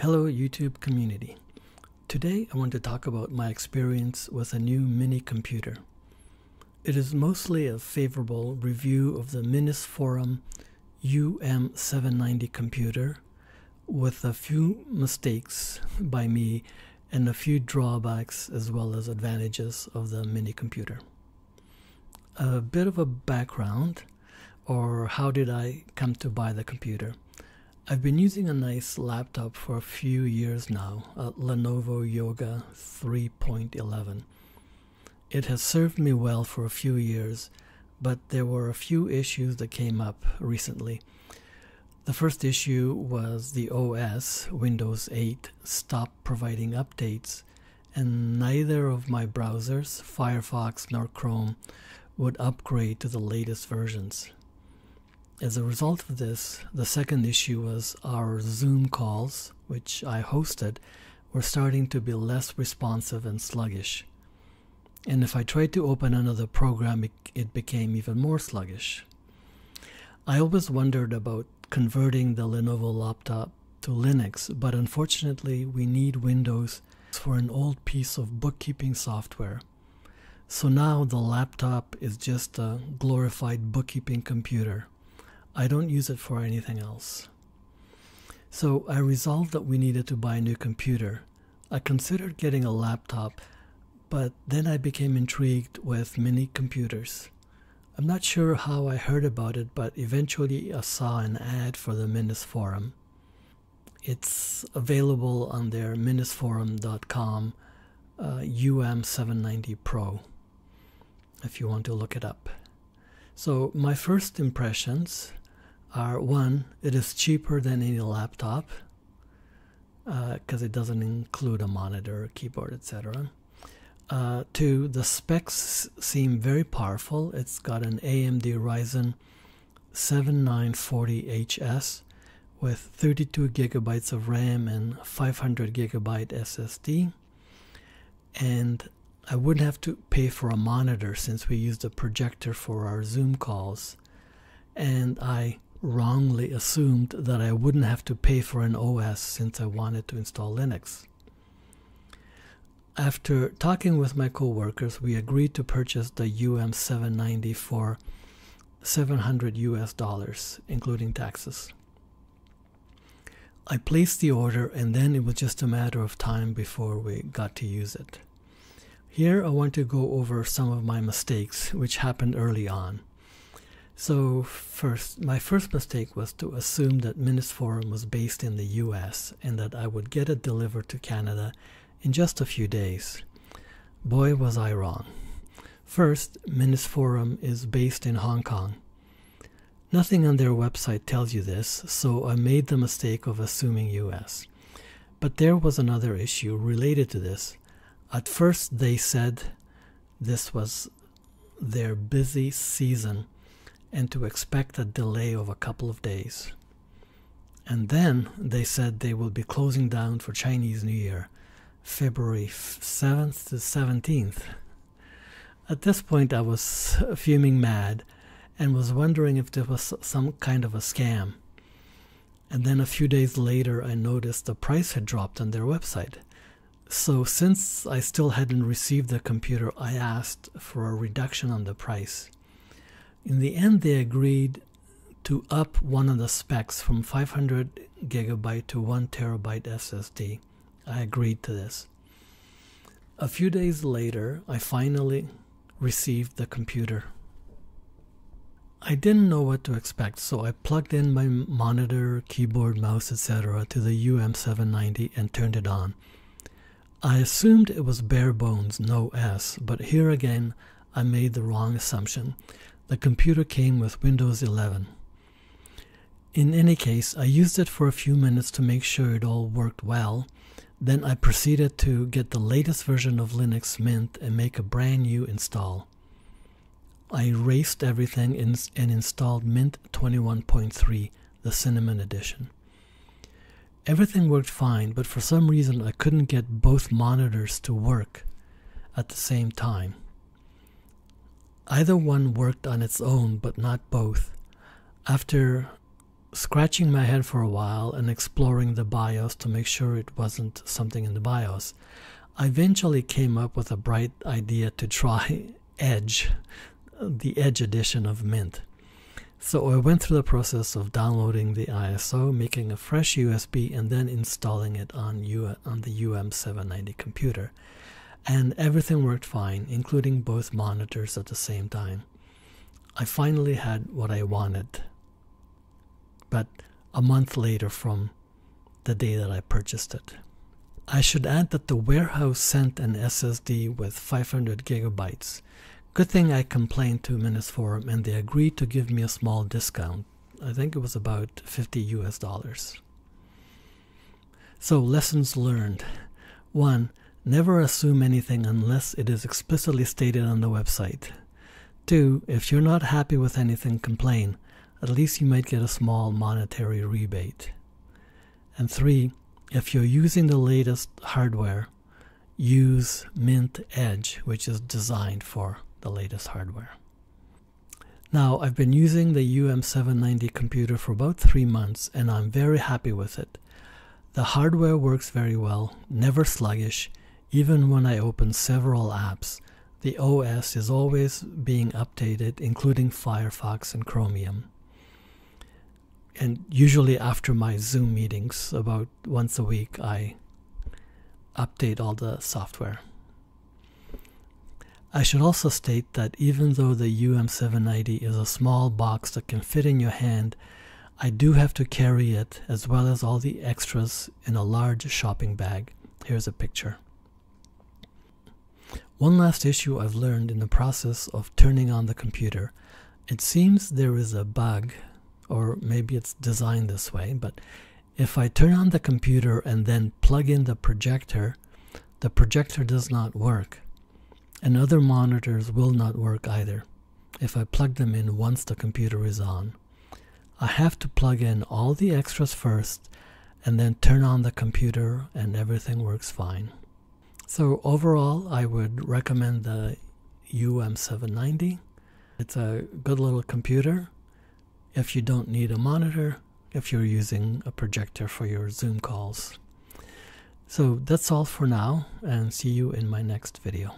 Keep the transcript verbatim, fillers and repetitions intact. Hello YouTube community. Today I want to talk about my experience with a new mini computer. It is mostly a favorable review of the Minisforum U M seven ninety computer, with a few mistakes by me and a few drawbacks as well as advantages of the mini computer. A bit of a background, or how did I come to buy the computer. I've been using a nice laptop for a few years now, a Lenovo Yoga three point eleven. It has served me well for a few years, but there were a few issues that came up recently. The first issue was the O S, Windows eight, stopped providing updates, and neither of my browsers, Firefox nor Chrome, would upgrade to the latest versions. As a result of this, the second issue was our Zoom calls, which I hosted, were starting to be less responsive and sluggish. And if I tried to open another program, it, it became even more sluggish. I always wondered about converting the Lenovo laptop to Linux, but unfortunately we need Windows for an old piece of bookkeeping software. So now the laptop is just a glorified bookkeeping computer. I don't use it for anything else. So I resolved that we needed to buy a new computer. I considered getting a laptop, but then I became intrigued with mini computers. I'm not sure how I heard about it, but eventually I saw an ad for the Minisforum. It's available on their minisforum dot com uh, U M seven ninety Pro, if you want to look it up. So my first impressions are, one, it is cheaper than any laptop because uh, it doesn't include a monitor, keyboard, et cetera. Uh, two, the specs seem very powerful. It's got an A M D Ryzen seventy-nine forty H S with thirty-two gigabytes of RAM and five hundred gigabyte S S D. And I wouldn't have to pay for a monitor since we used a projector for our Zoom calls. And I wrongly assumed that I wouldn't have to pay for an O S since I wanted to install Linux. After talking with my co-workers, we agreed to purchase the U M seven ninety for seven hundred U S dollars, including taxes. I placed the order, and then it was just a matter of time before we got to use it. Here I want to go over some of my mistakes, which happened early on. So first, my first mistake was to assume that Minisforum was based in the U S and that I would get it delivered to Canada in just a few days. Boy, was I wrong. First, Minisforum is based in Hong Kong. Nothing on their website tells you this, so I made the mistake of assuming U S. But there was another issue related to this. At first they said this was their busy season and to expect a delay of a couple of days. And then they said they will be closing down for Chinese New Year, February seventh to seventeenth. At this point I was fuming mad and was wondering if there was some kind of a scam. And then a few days later I noticed the price had dropped on their website. So since I still hadn't received the computer, I asked for a reduction on the price. In the end they agreed to up one of the specs from five hundred gigabyte to one terabyte S S D. I agreed to this. A few days later, I finally received the computer. I didn't know what to expect, so I plugged in my monitor, keyboard, mouse, et cetera to the U M seven ninety and turned it on. I assumed it was bare bones, no S, but here again I made the wrong assumption. The computer came with Windows eleven. In any case, I used it for a few minutes to make sure it all worked well. Then I proceeded to get the latest version of Linux Mint and make a brand new install. I erased everything and installed Mint twenty-one point three, the Cinnamon edition. Everything worked fine, but for some reason I couldn't get both monitors to work at the same time. Either one worked on its own, but not both. After scratching my head for a while and exploring the BIOS to make sure it wasn't something in the BIOS, I eventually came up with a bright idea to try Edge, the Edge edition of Mint. So I went through the process of downloading the I S O, making a fresh U S B, and then installing it on, U on the U M seven ninety computer. And everything worked fine, including both monitors at the same time. I finally had what I wanted. But a month later from the day that I purchased it. I should add that the warehouse sent an S S D with five hundred gigabytes. Good thing I complained to Minisforum and they agreed to give me a small discount. I think it was about fifty U S dollars. So, lessons learned. One, never assume anything unless it is explicitly stated on the website. Two, if you're not happy with anything, complain. At least you might get a small monetary rebate. And three, if you're using the latest hardware, use Mint Edge, which is designed for the latest hardware. Now, I've been using the U M seven ninety computer for about three months, and I'm very happy with it. The hardware works very well, never sluggish. Even when I open several apps, the O S is always being updated, including Firefox and Chromium. And usually after my Zoom meetings, about once a week, I update all the software. I should also state that even though the U M seven ninety is a small box that can fit in your hand, I do have to carry it as well as all the extras in a large shopping bag. Here's a picture. One last issue I've learned in the process of turning on the computer. It seems there is a bug, or maybe it's designed this way, but if I turn on the computer and then plug in the projector, the projector does not work. And other monitors will not work either, if I plug them in once the computer is on. I have to plug in all the extras first, and then turn on the computer and everything works fine. So overall, I would recommend the U M seven ninety. It's a good little computer. If you don't need a monitor, if you're using a projector for your Zoom calls. So that's all for now, and see you in my next video.